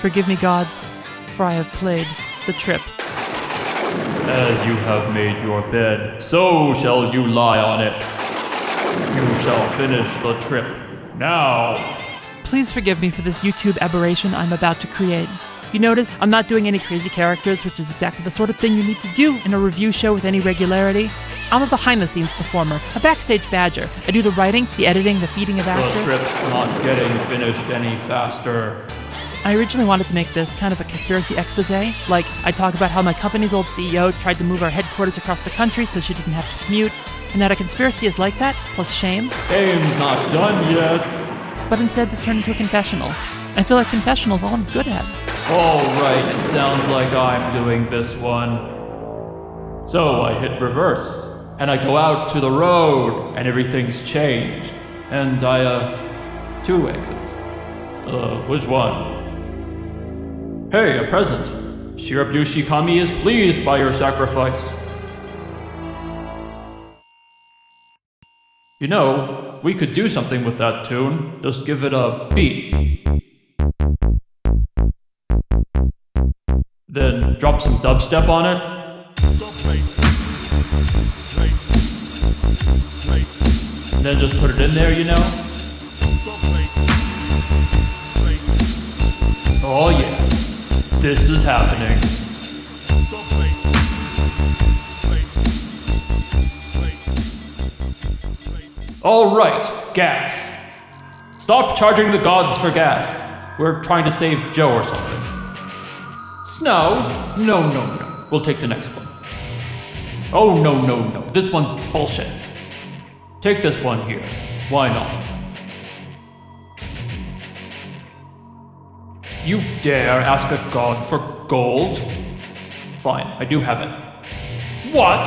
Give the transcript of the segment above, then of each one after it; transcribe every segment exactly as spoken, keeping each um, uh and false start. Forgive me, gods, for I have played the trip. As you have made your bed, so shall you lie on it. You shall finish the trip now. Please forgive me for this YouTube aberration I'm about to create. You notice I'm not doing any crazy characters, which is exactly the sort of thing you need to do in a review show with any regularity. I'm a behind-the-scenes performer, a backstage badger. I do the writing, the editing, the feeding of actors. The trip's not getting finished any faster. I originally wanted to make this kind of a conspiracy expose. Like, I talk about how my company's old C E O tried to move our headquarters across the country so she didn't have to commute, and that a conspiracy is like that, plus shame. Shame's not done yet. But instead this turned into a confessional. I feel like confessional's all I'm good at. All right, it sounds like I'm doing this one. So I hit reverse, and I go out to the road, and everything's changed. And I, uh, two exits. Uh, which one? Hey, a present. Shirabushi Kami is pleased by your sacrifice. You know, we could do something with that tune. Just give it a beat. Then drop some dubstep on it. And then just put it in there, you know? Oh yeah, this is happening. All right, gas. Stop charging the gods for gas. We're trying to save Joe or something. Snow? No, no, no. We'll take the next one. Oh, no, no, no. This one's bullshit. Take this one here. Why not? You dare ask a god for gold? Fine, I do have it. What?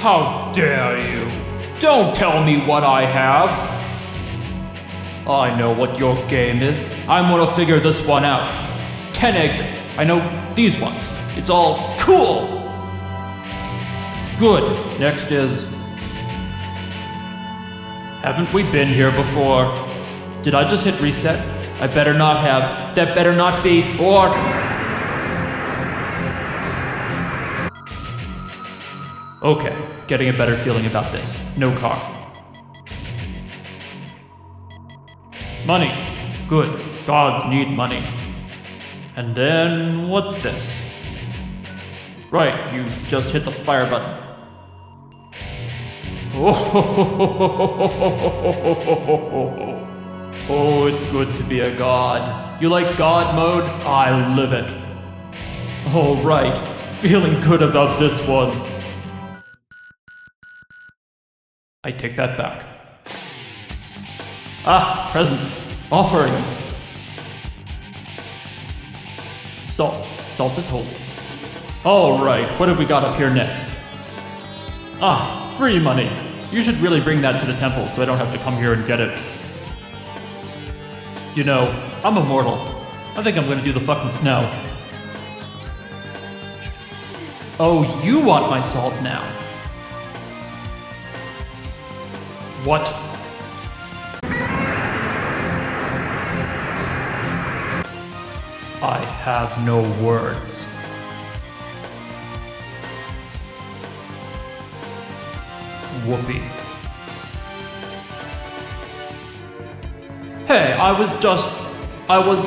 How dare you? Don't tell me what I have! I know what your game is. I'm gonna figure this one out. Ten exits. I know these ones. It's all cool! Good. Next is... haven't we been here before? Did I just hit reset? I better not have. That better not be. Or... okay, getting a better feeling about this. No car. Money. Good. Gods need money. And then, what's this? Right, you just hit the fire button. Oh, oh, it's good to be a god. You like god mode? I live it. All right, feeling good about this one. I take that back. Ah, presents. Offerings. Salt. Salt is holy. Alright, what have we got up here next? Ah, free money. You should really bring that to the temple so I don't have to come here and get it. You know, I'm immortal. I think I'm gonna do the fucking snow. Oh, you want my salt now? What? I have no words. Whoopee. Hey, I was just... I was...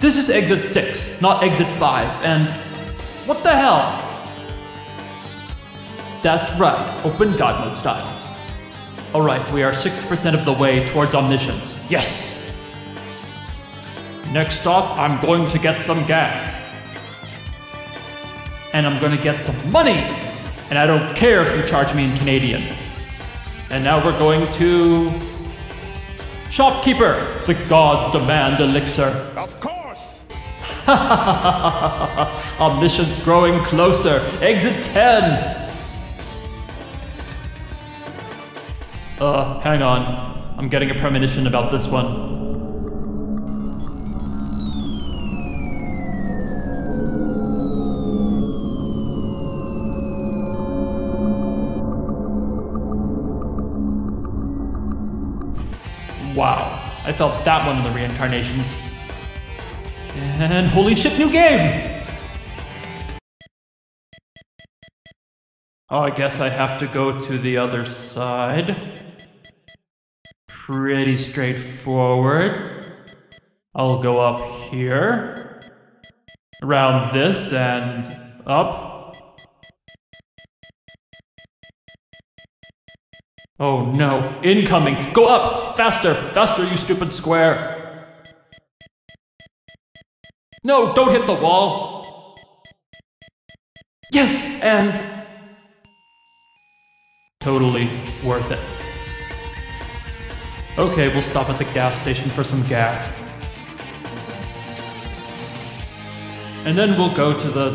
This is exit six, not exit five, and... what the hell? That's right, open god mode style. Alright, we are sixty percent of the way towards omniscience. Yes! Next stop, I'm going to get some gas. And I'm going to get some money! And I don't care if you charge me in Canadian. And now we're going to... shopkeeper! The gods demand elixir. Of course! Omniscience growing closer. Exit ten! Uh, hang on. I'm getting a premonition about this one. Wow. I felt that one in the reincarnations. And holy shit, new game! Oh, I guess I have to go to the other side. Pretty straightforward. I'll go up here, around this and up. Oh no, incoming! Go up! Faster! Faster, you stupid square! No, don't hit the wall! Yes, and... totally worth it. Okay, we'll stop at the gas station for some gas. And then we'll go to the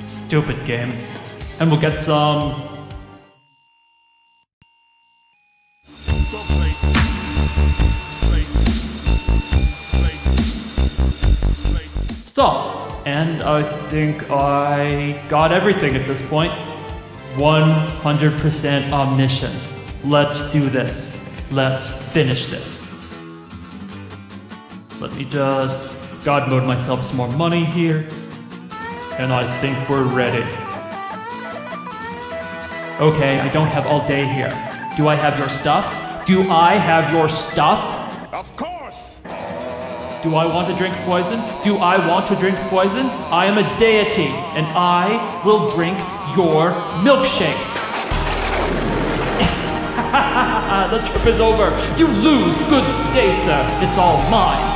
stupid game. And we'll get some... salt. And I think I got everything at this point. one hundred percent omniscience. Let's do this. Let's finish this. Let me just God mode myself some more money here. And I think we're ready. Okay, I don't have all day here. Do I have your stuff? Do I have your stuff? Of course! Do I want to drink poison? Do I want to drink poison? I am a deity, and I will drink your milkshake. The trip is over. You lose. Good day, sir. It's all mine.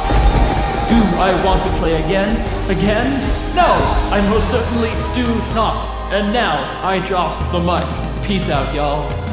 Do I want to play again? Again? No, I most certainly do not. And now I drop the mic. Peace out, y'all.